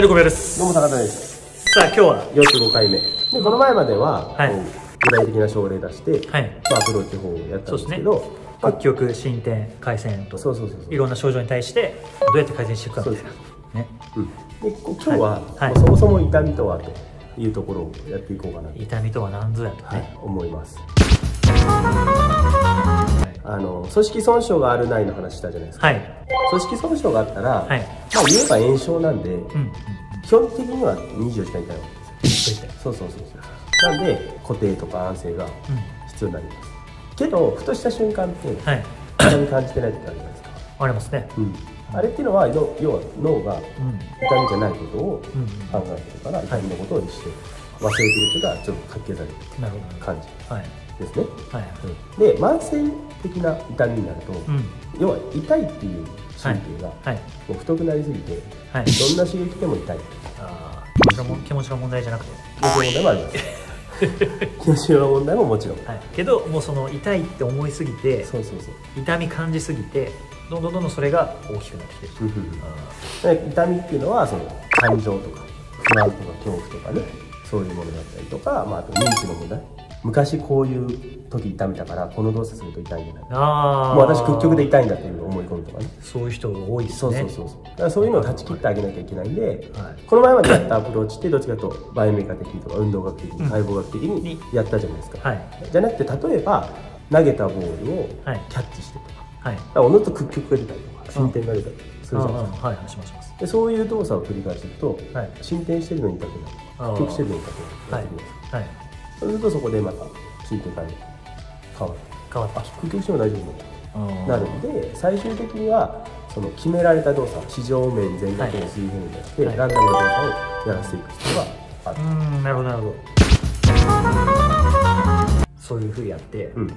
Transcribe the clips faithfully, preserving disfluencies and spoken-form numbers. はい、六部屋です。どうも高田です。さあ、今日はよんじゅうごかいめ。で、この前までは、はい、具体的な症例出して、はい、まあアプローチ法をやったんですけど、結局進展、改善と、そうそうそうそう、いろんな症状に対してどうやって改善していくかみたいなね。で、今日はそもそも痛みとはというところをやっていこうかな。痛みとは何ぞやとね、思います。あの組織損傷があるないの話したじゃないですか。組織損傷があったら、まあ言えば炎症なんで、基本的にはにじゅうよじかん痛いわけですよ。そうそうそうそう。なんで固定とか安静が必要になります。けどふとした瞬間って痛み感じてないってあるじゃないですか。ありますね。あれっていうのは要は脳が痛みじゃないことを考えてるから痛みのことをして忘れてるというかちょっとかけざる感じですね。で慢性的な痛みになると、要は痛いっていう神経がもう太くなりすぎて、どんな刺激でも痛い。気持ちの問題じゃなくて、気持ちの問題もあります。気持ちの問題ももちろん。けどもうその痛いって思いすぎて、痛み感じすぎて、どんどんどんどんそれが大きくなってきてる。痛みっていうのはその感情とか不安とか恐怖とかね、そういうものだったりとか、まああと認知の問題。昔こういう時痛めたからこの動作すると痛いんじゃないか、もう私屈曲で痛いんだっていう思い込みとかね、そういう人が多いですね。そうそうそうそう、そういうのを断ち切ってあげなきゃいけないんで、はい、この前までやったアプローチってどっちかというとバイオメカ的とか運動学的に解剖学的にやったじゃないですか、はい、じゃなくて例えば投げたボールをキャッチしてとか、はい、だからおのずと屈曲が出たりとか進展が出たりとかするじゃないですか。はい、しますします。でそういう動作を繰り返していくと、はい、進展してるのに痛くなる、屈曲してるのに痛くなる、はい、そうするとそこでまた神経が変わる、変わった屈曲しても大丈夫になるので、最終的にはその決められた動作、地上面全体的に水平に出して、はい、ランダムの動作をやらせていく必要がある。うん、なるほどなるほど。そういうふうにやって、うん、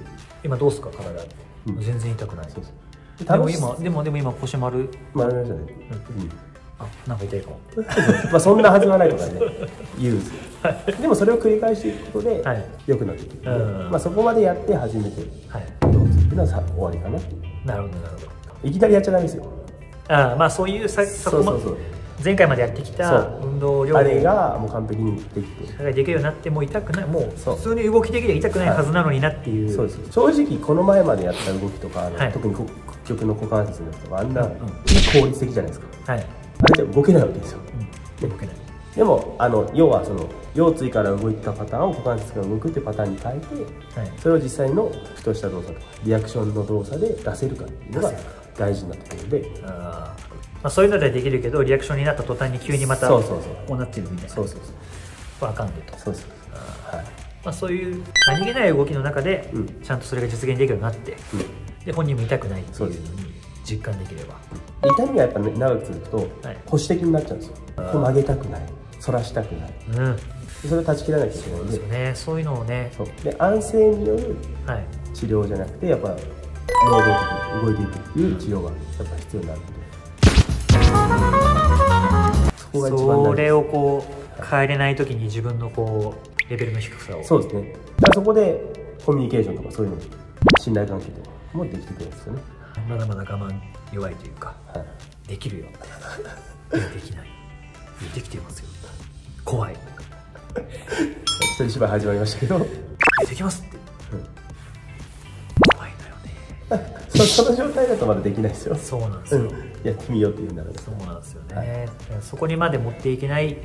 今どうすか体って、うん、全然痛くない。そうそう、でも今でもでも今腰丸丸めましたね。うん、うん、あ、なんか痛いかも。まあそんなはずはないとかね言うんですよ。でもそれを繰り返していくことで良くなっていくので、そこまでやって初めてどうするっていうのは終わりかな。なるほどなるほど。いきなりやっちゃダメですよ。ああ、まあそういうさ、前回までやってきた運動量あれがもう完璧にできてできるようになって、もう痛くない、もう普通に動きできれば痛くないはずなのになっていう。そうです。正直この前までやった動きとか、特に屈曲の股関節のやつとか、あんな効率的じゃないですか。あれじゃ動けないわけですよ。動けない。でもあの要はその腰椎から動いたパターンを股関節から動くっていうパターンに変えて、はい、それを実際のふとした動作とかリアクションの動作で出せるかっていうのが大事になってくるので、あ、まあ、そういうのではできるけど、リアクションになった途端に急にまたこうなってるみたいな、そうそうそう、わかんないと。そうそうそう、はい、まあ、そういう何気ない動きの中で、うん、ちゃんとそれが実現できるようになって、うん、で本人も痛くないっていうのに実感できれば、うん、痛みがやっぱ長く続くと保守的になっちゃうんですよ。曲げたくない、反らしたくない、うん、それを断ち切らなきゃいけないんで、そうですね、そういうのをね。で安静による治療じゃなくて、やっぱ能動的に動いていくっていう治療がやっぱ必要になるので、そこが一番大事。それをこう変えれない時に自分のこうレベルの低さを、そうですね、だからそこでコミュニケーションとかそういうの、信頼関係とかもできてくるんですよね。まだまだ我慢弱いというか、はい、できるよできないできてますよ、怖い。一人芝居始まりましたけど、できますって、うん、怖いのよね。そ, その状態だとまだできないですよ。そうなんですよ、うん、やってみようっていうんなら、ね、そうなんですよね、はい、そこにまで持っていけない。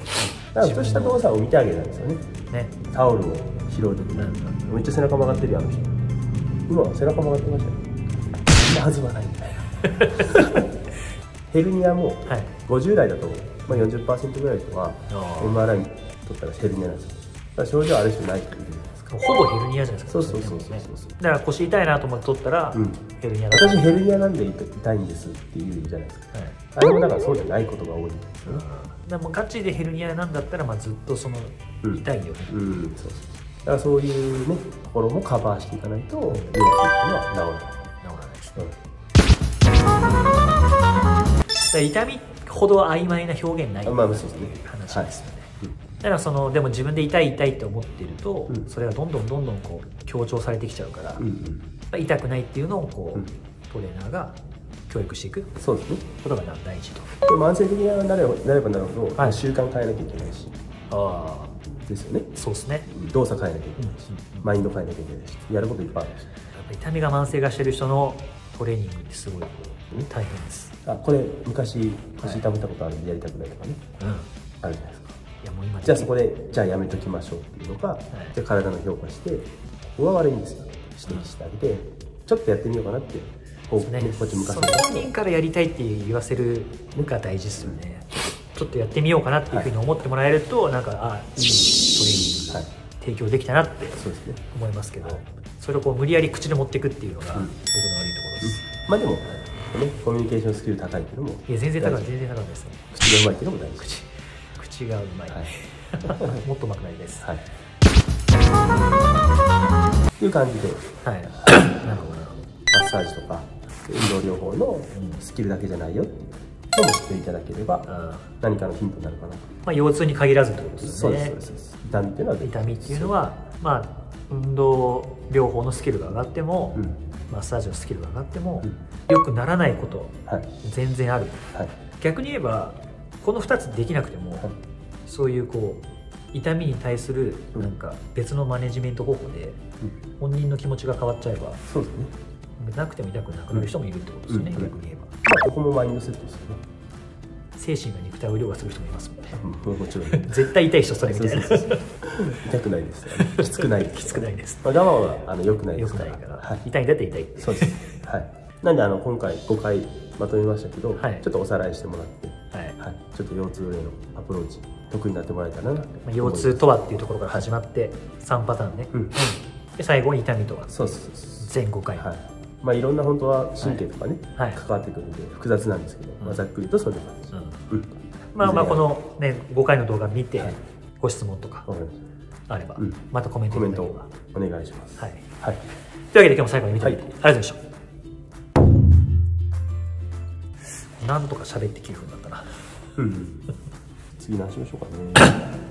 だからそうした動作を見てあげたんですよね。ね、タオルを拾うときにめっちゃ背中曲がってるよ、あの人。今背中曲がってましたよ。そんなはずはないんだよ。ヘルニアもごじゅうだいだと、まあ よんじゅっパーセント ぐらいの人は エムアールアイ 取ったらヘルニアなんですよ。だから症状はある人ないっていうじゃないですか。ほぼヘルニアじゃないですか。そうそうそうそう。だから腰痛いなと思って取ったらヘルニア。私ヘルニアなんで痛いんですっていうじゃないですか。あれもだからそうじゃないことが多いんですよね。だからガチでヘルニアなんだったら、まあずっとその痛いよね。うん、そうそう。だからそういうね、心もカバーしていかないと病気っていうのは治らない。治らないですね。痛みほど曖昧な表現ないっていう話ですよね。だからそのでも自分で痛い痛いって思ってると、うん、それがどんどんどんどんこう強調されてきちゃうから、うん、うん、痛くないっていうのをこう、うん、トレーナーが教育していくそうですねことが大事と。でも慢性的になればなるほど、はい、習慣変えなきゃいけないし、ああですよね。そうですね、動作変えなきゃいけないし、うん、マインド変えなきゃいけないし、やることいっぱいあるし、やっぱ痛みが慢性化してる人のトレーニングってすごい大変です。あ、これ昔腰痛めたことあるんでやりたくないとかね、はい、あるじゃないですか。いやもう今じゃあそこでじゃあやめときましょうっていうのが、はい、じゃあ体の評価してここが悪いんですよ指摘してあげて、うん、ちょっとやってみようかなっていうこっち向かって本人からやりたいって言わせるのが大事ですよね。ちょっとやってみようかなっていうふうに思ってもらえると、はい、なんかああいいトレーニング、はい、提供できたなって思いますけど、はい、それをこう無理やり口で持っていくっていうのが僕の悪いところです。うん、まあでもコミュニケーションスキル高いっていうのもいや全然高い全然高いですね。口がうまいっていうのも大事。口口がうまい、はい、もっとうまくなりです。はい。っていう感じで。はい。なるほど。マッサージとか運動療法のスキルだけじゃないよっていうのも知っていただければ何かのヒントになるかな。まあ腰痛に限らずってことですよね。そうですそうです。痛みっていうのは痛みっていうのはまあ運動療法のスキルが上がっても、うん、マッサージのスキルが上がっても、うん、よくならないこと、はい、全然ある。はい、逆に言えばこのふたつできなくても、はい、そういうこう痛みに対するなんか別のマネジメント方法で本人の気持ちが変わっちゃえば、うん、そうですね。なくても痛くなくなる人もいるってことですよね。逆に言えば。まあここもマインドセットですよね。精神が肉体を凌駕する人もいますもんね。もちろん。絶対痛い人それみたいな。痛くないです。きつくない。きつくないです。我慢はあの良くないですから。痛いんだって痛い。そうです。はい。なんであの今回ごかいまとめましたけど、ちょっとおさらいしてもらって、はい。ちょっと腰痛へのアプローチ得意になってもらえたらな。腰痛とはっていうところから始まってさんパターンね。で最後に痛みとは。そうそうそう。全ごかい。まあいろんな本当は神経とかね関わってくるので複雑なんですけど、まあざっくりとそういう感じ。まあまあこのねごかいの動画見てご質問とかあればまたコメントをお願いします。はいはい。というわけで今日も最後に見てありがとうございました。なんとか喋ってきゅうふんだったな。次何しましょうかね。